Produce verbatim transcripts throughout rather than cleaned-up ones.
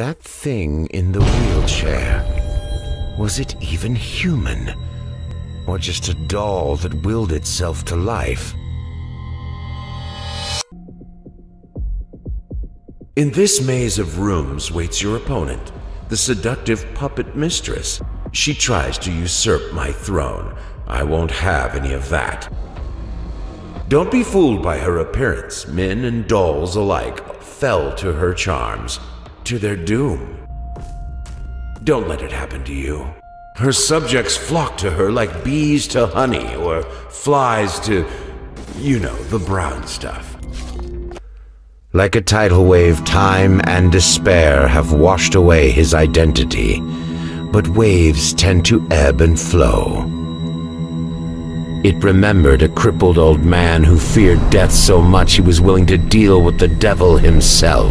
That thing in the wheelchair, was it even human? Or just a doll that willed itself to life? In this maze of rooms waits your opponent, the seductive puppet mistress. She tries to usurp my throne. I won't have any of that. Don't be fooled by her appearance. Men and dolls alike fell to her charms, to their doom. Don't let it happen to you. Her subjects flock to her like bees to honey or flies to, you know, the brown stuff. Like a tidal wave, time and despair have washed away his identity, but waves tend to ebb and flow. It remembered a crippled old man who feared death so much he was willing to deal with the devil himself.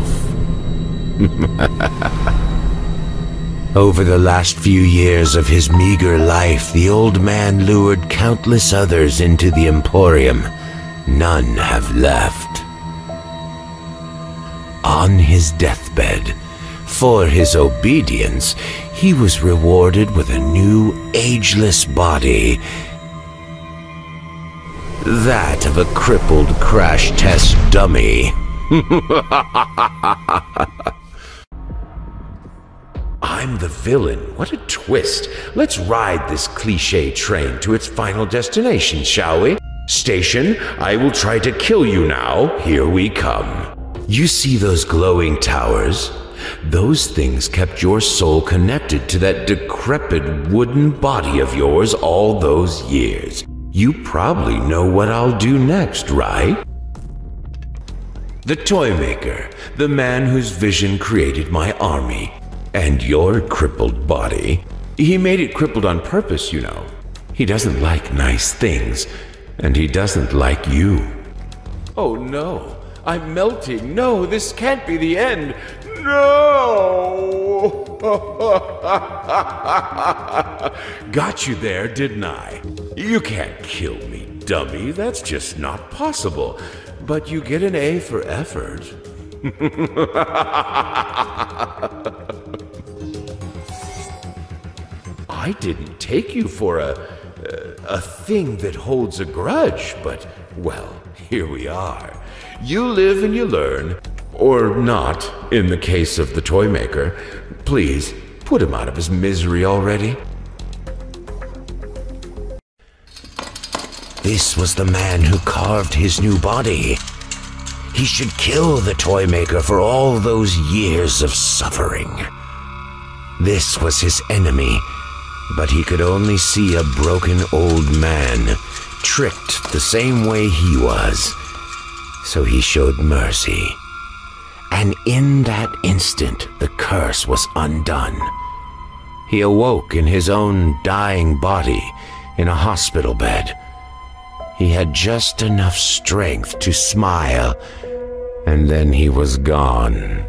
Over the last few years of his meager life, the old man lured countless others into the Emporium. None have left. On his deathbed, for his obedience, he was rewarded with a new, ageless body. That of a crippled crash test dummy. I'm the villain. What a twist. Let's ride this cliché train to its final destination, shall we? Station, I will try to kill you now. Here we come. You see those glowing towers? Those things kept your soul connected to that decrepit wooden body of yours all those years. You probably know what I'll do next, right? The Toymaker, the man whose vision created my army, and your crippled body. He made it crippled on purpose, you know. He doesn't like nice things, and he doesn't like you. Oh no! I'm melting. No, this can't be the end. No! Got you there, didn't I? You can't kill me, dummy. That's just not possible. But you get an A for effort. I didn't take you for a, a, a thing that holds a grudge, but, well, here we are. You live and you learn, or not, in the case of the Toymaker. Please, put him out of his misery already. This was the man who carved his new body. He should kill the Toymaker for all those years of suffering. This was his enemy, but he could only see a broken old man, tricked the same way he was. So he showed mercy, and in that instant the curse was undone. He awoke in his own dying body in a hospital bed. He had just enough strength to smile, and then he was gone.